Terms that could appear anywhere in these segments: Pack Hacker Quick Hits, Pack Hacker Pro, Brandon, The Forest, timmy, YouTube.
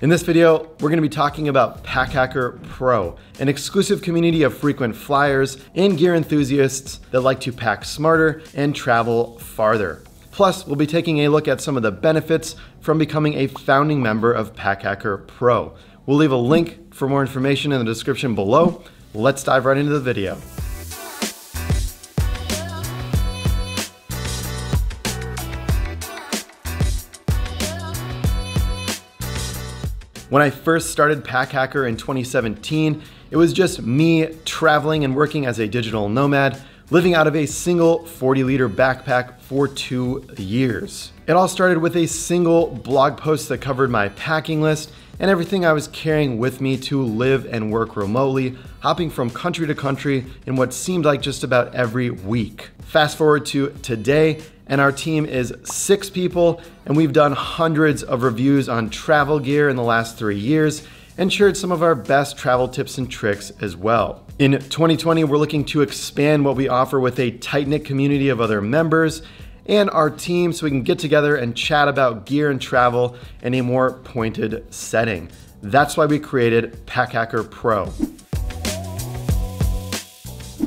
In this video, we're going to be talking about Pack Hacker Pro, an exclusive community of frequent flyers and gear enthusiasts that like to pack smarter and travel farther. Plus, we'll be taking a look at some of the benefits from becoming a founding member of Pack Hacker Pro. We'll leave a link for more information in the description below. Let's dive right into the video. When I first started Pack Hacker in 2017, it was just me traveling and working as a digital nomad, living out of a single 40-liter backpack for 2 years. It all started with a single blog post that covered my packing list and everything I was carrying with me to live and work remotely, hopping from country to country in what seemed like just about every week. Fast forward to today, and our team is 6 people, and we've done hundreds of reviews on travel gear in the last 3 years and shared some of our best travel tips and tricks as well. In 2020, we're looking to expand what we offer with a tight-knit community of other members and our team so we can get together and chat about gear and travel in a more pointed setting. That's why we created Pack Hacker Pro.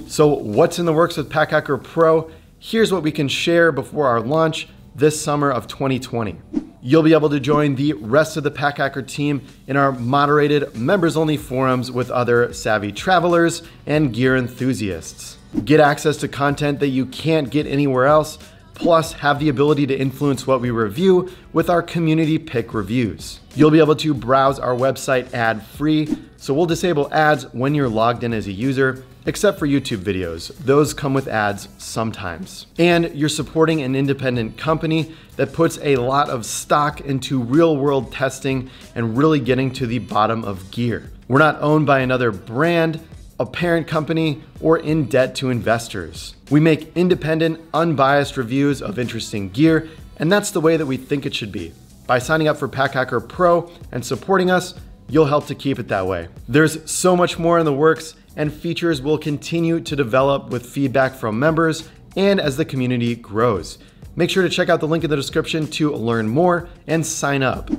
So what's in the works with Pack Hacker Pro? Here's what we can share before our launch this summer of 2020. You'll be able to join the rest of the Pack Hacker team in our moderated members-only forums with other savvy travelers and gear enthusiasts. Get access to content that you can't get anywhere else, plus have the ability to influence what we review with our community pick reviews. You'll be able to browse our website ad-free, so we'll disable ads when you're logged in as a user, except for YouTube videos. Those come with ads sometimes. And you're supporting an independent company that puts a lot of stock into real-world testing and really getting to the bottom of gear. We're not owned by another brand, a parent company, or in debt to investors. We make independent, unbiased reviews of interesting gear, and that's the way that we think it should be. By signing up for Pack Hacker Pro and supporting us, you'll help to keep it that way. There's so much more in the works, and features will continue to develop with feedback from members and as the community grows. Make sure to check out the link in the description to learn more and sign up.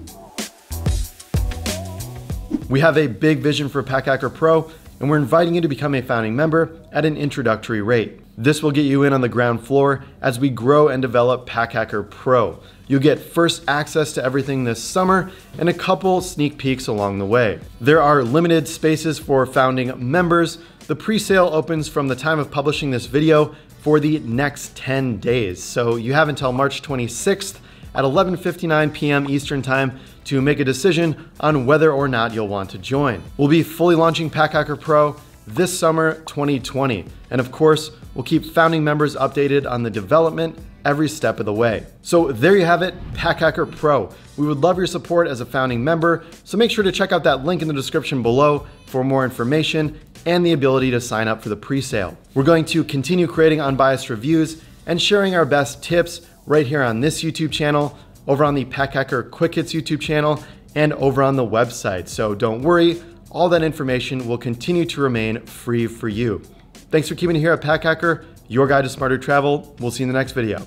We have a big vision for Pack Hacker Pro, and we're inviting you to become a founding member at an introductory rate. This will get you in on the ground floor as we grow and develop Pack Hacker Pro. You'll get first access to everything this summer and a couple sneak peeks along the way. There are limited spaces for founding members. The pre-sale opens from the time of publishing this video for the next 10 days. So you have until March 26th at 11:59 p.m. Eastern Time to make a decision on whether or not you'll want to join. We'll be fully launching Pack Hacker Pro this summer 2020. And of course, we'll keep founding members updated on the development every step of the way. So there you have it, Pack Hacker Pro. We would love your support as a founding member, so make sure to check out that link in the description below for more information and the ability to sign up for the pre-sale. We're going to continue creating unbiased reviews and sharing our best tips right here on this YouTube channel, over on the Pack Hacker Quick Hits YouTube channel, and over on the website. So don't worry, all that information will continue to remain free for you. Thanks for keeping it here at Pack Hacker, your guide to smarter travel. We'll see you in the next video.